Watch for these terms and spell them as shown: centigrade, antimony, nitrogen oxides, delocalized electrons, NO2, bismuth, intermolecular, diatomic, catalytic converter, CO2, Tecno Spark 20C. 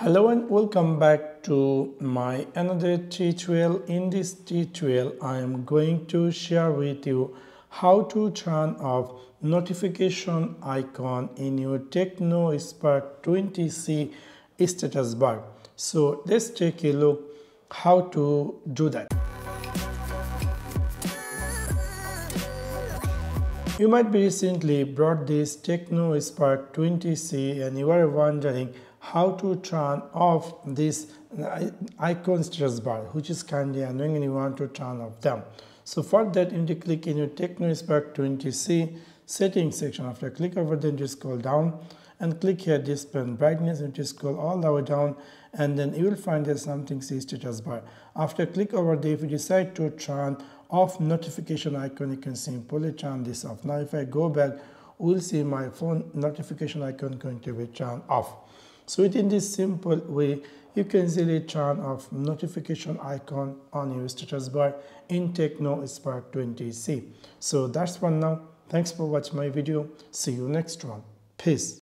Hello and welcome back to my another tutorial. In this tutorial I am going to share with you how to turn off notification icon in your Tecno Spark 20C status bar. So let's take a look how to do that. You might be recently brought this Tecno Spark 20C and you are wondering how to turn off this icon status bar, which is kind of annoying and you want to turn off them. So for that, you need to click in your Tecno Spark 20C settings section. After click over, then just scroll down and click here display and brightness, and just scroll all the way down, and then you will find there's something says status bar. After click over there, if you decide to turn off notification icon, you can simply turn this off. Now if I go back, we'll see my phone notification icon going to be turned off. So in this simple way, you can easily turn off notification icon on your status bar in Tecno Spark 20C. So that's for now. Thanks for watching my video. See you next one. Peace.